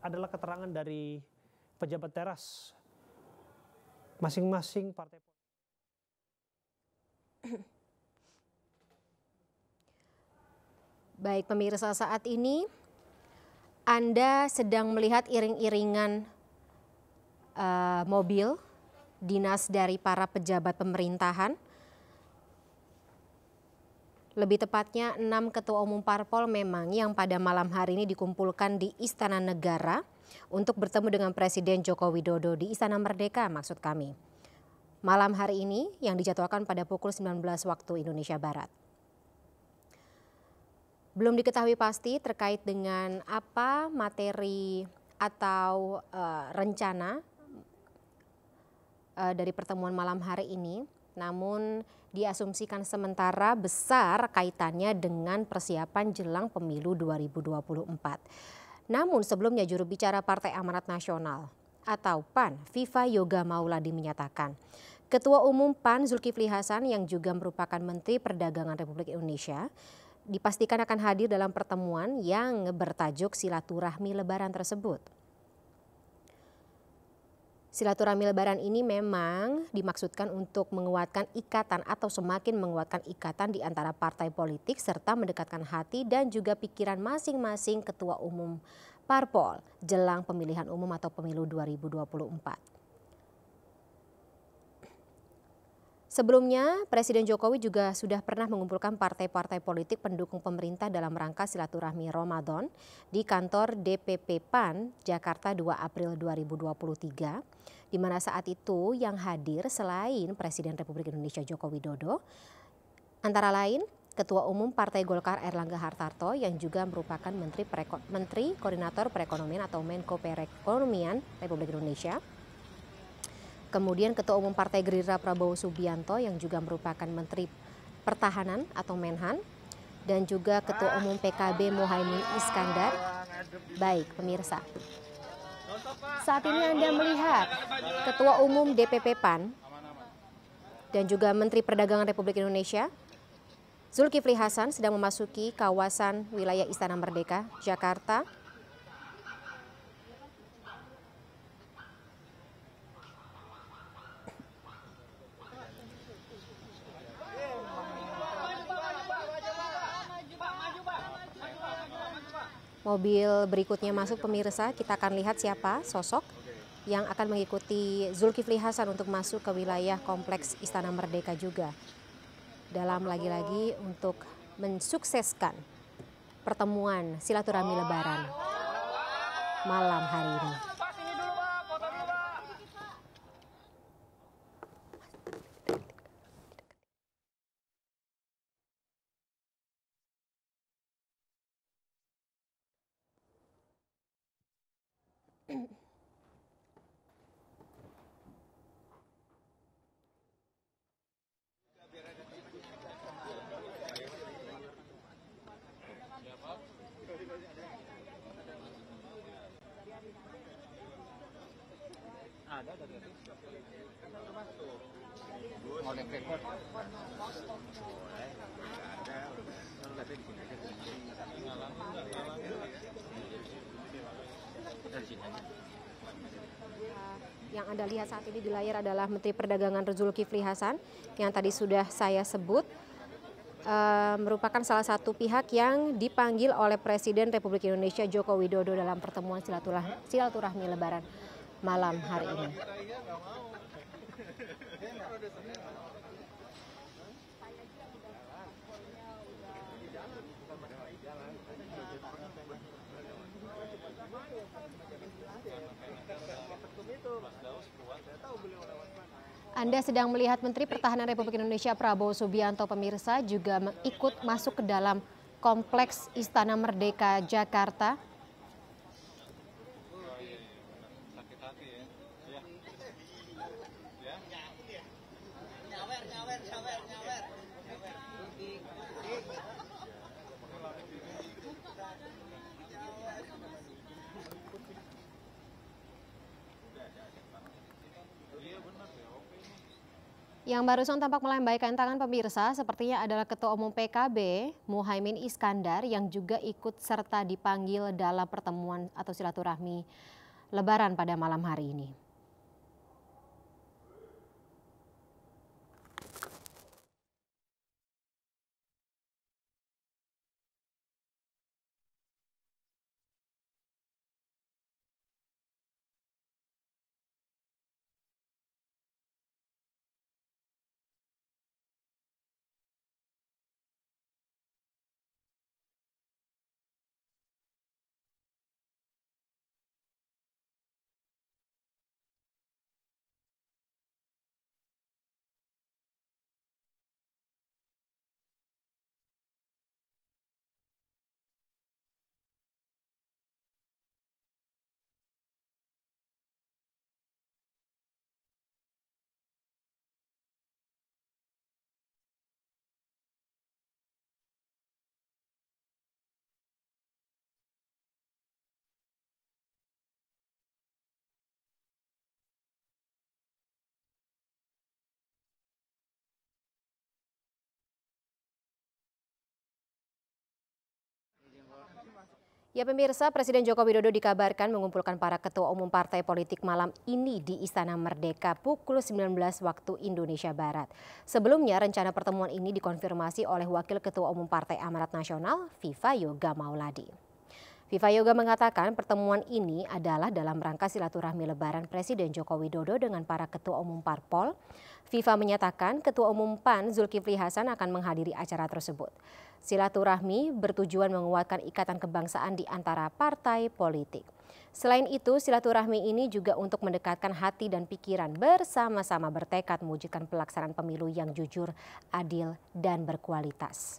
Adalah keterangan dari pejabat teras masing-masing partai politik. Baik pemirsa, saat ini Anda sedang melihat iring-iringan mobil dinas dari para pejabat pemerintahan. Lebih tepatnya 6 ketua umum parpol memang yang pada malam hari ini dikumpulkan di Istana Negara untuk bertemu dengan Presiden Joko Widodo di Istana Merdeka maksud kami. Malam hari ini yang dijadwalkan pada pukul 19 waktu Indonesia Barat. Belum diketahui pasti terkait dengan apa materi atau rencana dari pertemuan malam hari ini. Namun diasumsikan sementara besar kaitannya dengan persiapan jelang pemilu 2024. Namun sebelumnya juru bicara Partai Amanat Nasional atau PAN, Viva Yoga Mauladi menyatakan, Ketua Umum PAN Zulkifli Hasan yang juga merupakan Menteri Perdagangan Republik Indonesia dipastikan akan hadir dalam pertemuan yang bertajuk silaturahmi lebaran tersebut. Silaturahmi lebaran ini memang dimaksudkan untuk menguatkan ikatan atau semakin menguatkan ikatan di antara partai politik serta mendekatkan hati dan juga pikiran masing-masing ketua umum parpol jelang pemilihan umum atau pemilu 2024. Sebelumnya Presiden Jokowi juga sudah pernah mengumpulkan partai-partai politik pendukung pemerintah dalam rangka silaturahmi Ramadan di kantor DPP PAN Jakarta 2 April 2023. Di mana saat itu yang hadir selain Presiden Republik Indonesia Joko Widodo, antara lain Ketua Umum Partai Golkar Airlangga Hartarto yang juga merupakan Menteri Koordinator Perekonomian atau Menko Perekonomian Republik Indonesia. Kemudian Ketua Umum Partai Gerindra Prabowo Subianto yang juga merupakan Menteri Pertahanan atau Menhan. Dan juga Ketua Umum PKB Muhaimin Iskandar. Baik pemirsa. Saat ini Anda melihat Ketua Umum DPP PAN dan juga Menteri Perdagangan Republik Indonesia, Zulkifli Hasan sedang memasuki kawasan wilayah Istana Merdeka, Jakarta. Mobil berikutnya masuk pemirsa, kita akan lihat siapa sosok yang akan mengikuti Zulkifli Hasan untuk masuk ke wilayah kompleks Istana Merdeka juga. Dalam lagi-lagi untuk mensukseskan pertemuan silaturahmi lebaran malam hari ini. Yang Anda lihat saat ini di layar adalah Menteri Perdagangan Zulkifli Hasan yang tadi sudah saya sebut merupakan salah satu pihak yang dipanggil oleh Presiden Republik Indonesia Joko Widodo dalam pertemuan silaturahmi lebaran malam hari ini. Anda sedang melihat Menteri Pertahanan Republik Indonesia Prabowo Subianto pemirsa juga ikut masuk ke dalam kompleks Istana Merdeka Jakarta. Yang barusan tampak melambaikan tangan pemirsa sepertinya adalah Ketua Umum PKB Muhaimin Iskandar yang juga ikut serta dipanggil dalam pertemuan atau silaturahmi Lebaran pada malam hari ini. Ya pemirsa, Presiden Joko Widodo dikabarkan mengumpulkan para ketua umum partai politik malam ini di Istana Merdeka pukul 19 waktu Indonesia Barat. Sebelumnya rencana pertemuan ini dikonfirmasi oleh Wakil Ketua Umum Partai Amanat Nasional Viva Yoga Mauladi. Viva Yoga mengatakan pertemuan ini adalah dalam rangka silaturahmi Lebaran Presiden Joko Widodo dengan para ketua umum Parpol. Viva menyatakan Ketua Umum PAN Zulkifli Hasan akan menghadiri acara tersebut. Silaturahmi bertujuan menguatkan ikatan kebangsaan di antara partai politik. Selain itu, silaturahmi ini juga untuk mendekatkan hati dan pikiran bersama-sama bertekad mewujudkan pelaksanaan pemilu yang jujur, adil, dan berkualitas.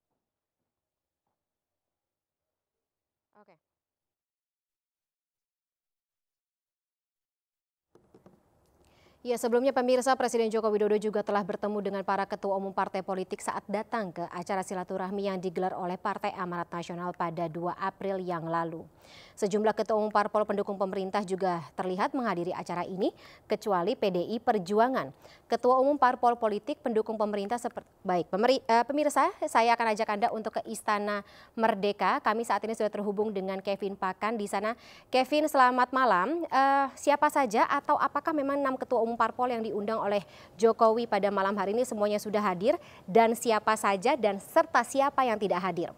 Oke. Ya, sebelumnya pemirsa, Presiden Joko Widodo juga telah bertemu dengan para ketua umum partai politik saat datang ke acara silaturahmi yang digelar oleh Partai Amanat Nasional pada 2 April yang lalu. Sejumlah ketua umum parpol pendukung pemerintah juga terlihat menghadiri acara ini, kecuali PDI Perjuangan. Ketua umum parpol politik pendukung pemerintah pemirsa, saya akan ajak Anda untuk ke Istana Merdeka. Kami saat ini sudah terhubung dengan Kevin Pakan di sana. Kevin, selamat malam. Siapa saja atau apakah memang 6 ketua umum Parpol yang diundang oleh Jokowi pada malam hari ini semuanya sudah hadir, dan siapa saja dan serta siapa yang tidak hadir?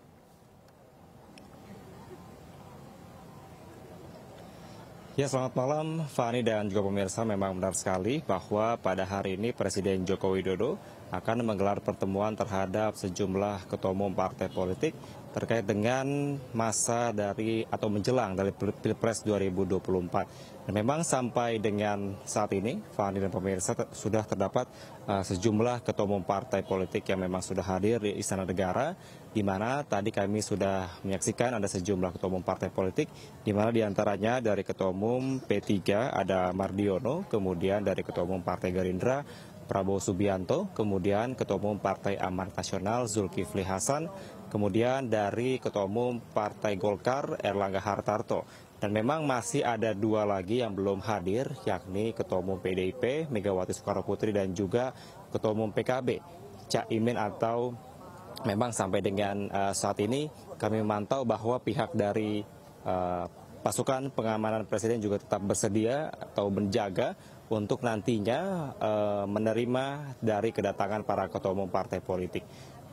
Ya, selamat malam Fani dan juga pemirsa. Memang benar sekali bahwa pada hari ini Presiden Joko Widodo akan menggelar pertemuan terhadap sejumlah ketua umum partai politik terkait dengan masa dari atau menjelang dari Pilpres 2024. Dan memang sampai dengan saat ini, Fani dan pemirsa, sudah terdapat sejumlah ketua umum partai politik yang memang sudah hadir di Istana Negara, di mana tadi kami sudah menyaksikan ada sejumlah ketua umum partai politik, di mana diantaranya dari Ketua Umum P3 ada Mardiono, kemudian dari Ketua Umum Partai Gerindra Prabowo Subianto, kemudian Ketua Umum Partai Amanat Nasional Zulkifli Hasan, kemudian dari Ketua Umum Partai Golkar Airlangga Hartarto. Dan memang masih ada 2 lagi yang belum hadir, yakni Ketua Umum PDIP Megawati Soekarno Putri dan juga Ketua Umum PKB Caimin atau memang sampai dengan saat ini kami memantau bahwa pihak dari pasukan pengamanan Presiden juga tetap bersedia atau menjaga untuk nantinya menerima dari kedatangan para ketua umum partai politik.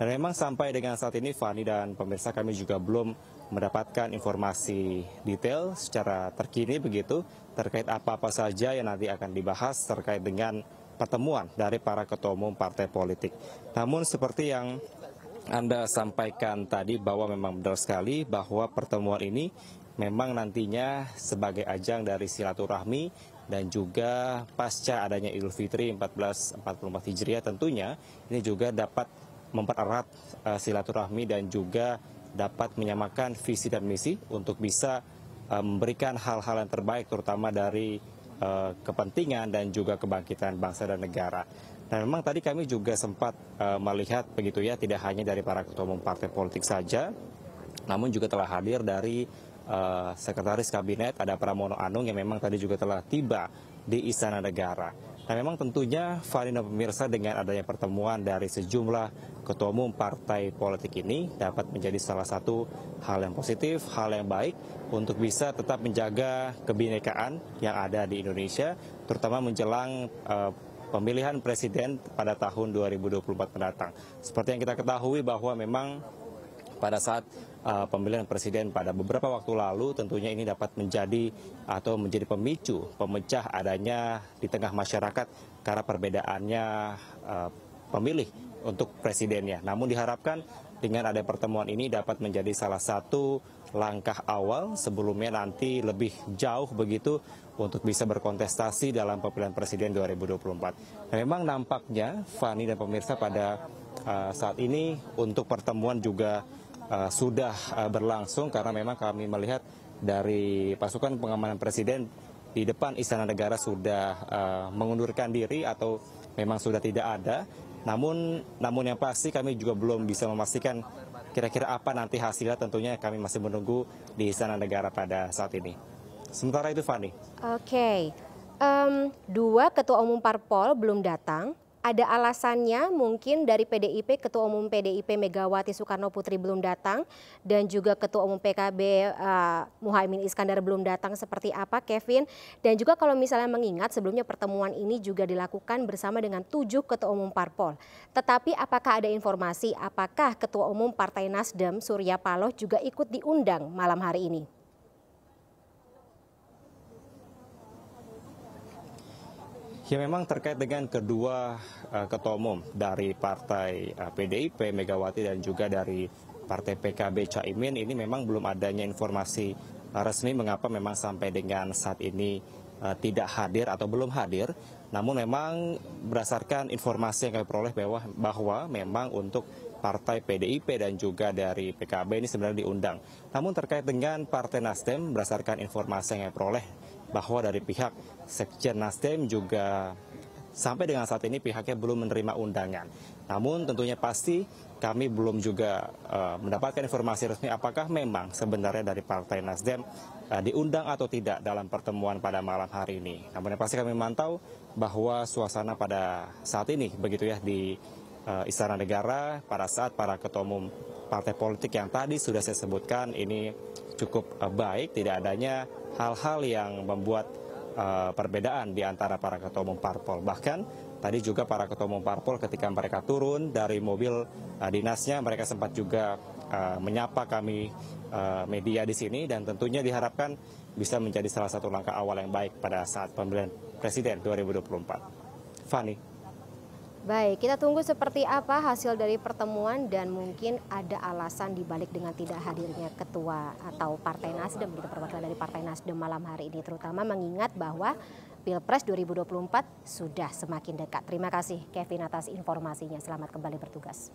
Dan memang sampai dengan saat ini, Fani dan pemirsa, kami juga belum mendapatkan informasi detail secara terkini begitu terkait apa-apa saja yang nanti akan dibahas terkait dengan pertemuan dari para ketua umum partai politik. Namun seperti yang Anda sampaikan tadi bahwa memang benar sekali bahwa pertemuan ini memang nantinya sebagai ajang dari silaturahmi dan juga pasca adanya Idul Fitri 1444 Hijriah tentunya ini juga dapat mempererat silaturahmi dan juga dapat menyamakan visi dan misi untuk bisa memberikan hal-hal yang terbaik terutama dari kepentingan dan juga kebangkitan bangsa dan negara. Nah, memang tadi kami juga sempat melihat begitu ya, tidak hanya dari para ketua umum partai politik saja, namun juga telah hadir dari Sekretaris Kabinet, ada Pramono Anung yang memang tadi juga telah tiba di Istana Negara. Nah, memang tentunya Farina pemirsa, dengan adanya pertemuan dari sejumlah ketua umum partai politik ini dapat menjadi salah satu hal yang positif, hal yang baik untuk bisa tetap menjaga kebinekaan yang ada di Indonesia, terutama menjelang pemilihan presiden pada tahun 2024 mendatang. Seperti yang kita ketahui bahwa memang pada saat pemilihan presiden pada beberapa waktu lalu tentunya ini dapat menjadi atau menjadi pemicu pemecah adanya di tengah masyarakat karena perbedaannya pemilih untuk presidennya. Namun diharapkan dengan ada pertemuan ini dapat menjadi salah satu langkah awal sebelumnya nanti lebih jauh begitu untuk bisa berkontestasi dalam pemilihan presiden 2024. Nah, memang nampaknya Fani dan pemirsa pada saat ini untuk pertemuan juga sudah berlangsung karena memang kami melihat dari pasukan pengamanan presiden di depan Istana Negara sudah mengundurkan diri atau memang sudah tidak ada. Namun yang pasti kami juga belum bisa memastikan kira-kira apa nanti hasilnya, tentunya kami masih menunggu di Istana Negara pada saat ini. Sementara itu Fani. Oke, dua ketua umum Parpol belum datang. Ada alasannya mungkin dari PDIP, Ketua Umum PDIP Megawati Soekarno Putri belum datang dan juga Ketua Umum PKB Muhaimin Iskandar belum datang, seperti apa Kevin? Dan juga kalau misalnya mengingat sebelumnya pertemuan ini juga dilakukan bersama dengan 7 Ketua Umum Parpol. Tetapi apakah ada informasi apakah Ketua Umum Partai Nasdem Surya Paloh juga ikut diundang malam hari ini? Ya, memang terkait dengan kedua ketua umum dari partai PDIP, Megawati, dan juga dari partai PKB, Caimin, ini memang belum adanya informasi resmi mengapa memang sampai dengan saat ini tidak hadir atau belum hadir. Namun memang berdasarkan informasi yang kami peroleh bahwa memang untuk partai PDIP dan juga dari PKB ini sebenarnya diundang. Namun terkait dengan partai Nasdem, berdasarkan informasi yang kami peroleh, bahwa dari pihak Sekjen Nasdem juga sampai dengan saat ini pihaknya belum menerima undangan. Namun tentunya pasti kami belum juga mendapatkan informasi resmi apakah memang sebenarnya dari Partai Nasdem diundang atau tidak dalam pertemuan pada malam hari ini. Namun yang pasti kami memantau bahwa suasana pada saat ini begitu ya di Istana Negara pada saat para ketua umum partai politik yang tadi sudah saya sebutkan ini cukup baik, tidak adanya hal-hal yang membuat perbedaan di antara para ketua umum parpol. Bahkan tadi juga para ketua umum parpol ketika mereka turun dari mobil dinasnya, mereka sempat juga menyapa kami media di sini, dan tentunya diharapkan bisa menjadi salah satu langkah awal yang baik pada saat pemilihan presiden 2024. Fani. Baik, kita tunggu seperti apa hasil dari pertemuan dan mungkin ada alasan dibalik dengan tidak hadirnya ketua atau Partai Nasdem, gitu, perwakilan dari Partai Nasdem malam hari ini, terutama mengingat bahwa Pilpres 2024 sudah semakin dekat. Terima kasih Kevin atas informasinya, selamat kembali bertugas.